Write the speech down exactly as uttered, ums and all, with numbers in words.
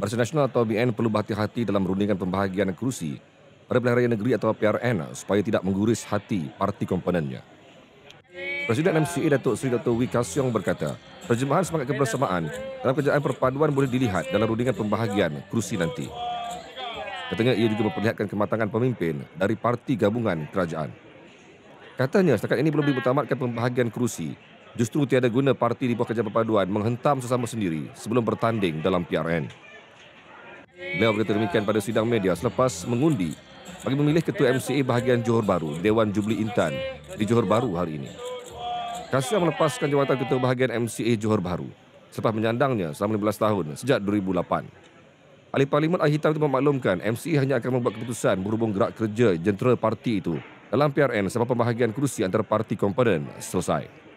Barisan Nasional atau B N perlu berhati-hati dalam merundingkan pembahagian kursi pada Pilihan Raya Negeri atau P R N supaya tidak mengguris hati parti komponennya. Presiden M C A Datuk Seri Datuk Wee Ka Siong berkata, terjemahan semangat kebersamaan dalam kerjaan perpaduan boleh dilihat dalam rundingan pembahagian kerusi nanti. Katanya ia juga memperlihatkan kematangan pemimpin dari parti gabungan kerajaan. Katanya setakat ini belum dimutamatkan pembahagian kerusi, justru tiada guna parti di bawah kerja perpaduan menghentam sesama sendiri sebelum bertanding dalam P R N. Beliau berkata demikian pada sidang media selepas mengundi bagi memilih Ketua M C A bahagian Johor Bahru, Dewan Jubli Intan di Johor Bahru hari ini. Ka Siong melepaskan jawatan Ketua Bahagian M C A Johor Bahru selepas menyandangnya selama lima belas tahun sejak dua ribu lapan. Ahli Parlimen Ayer Hitam itu memaklumkan M C A hanya akan membuat keputusan berhubung gerak kerja jentera parti itu dalam P R N sampai pembahagian kerusi antara parti komponen selesai.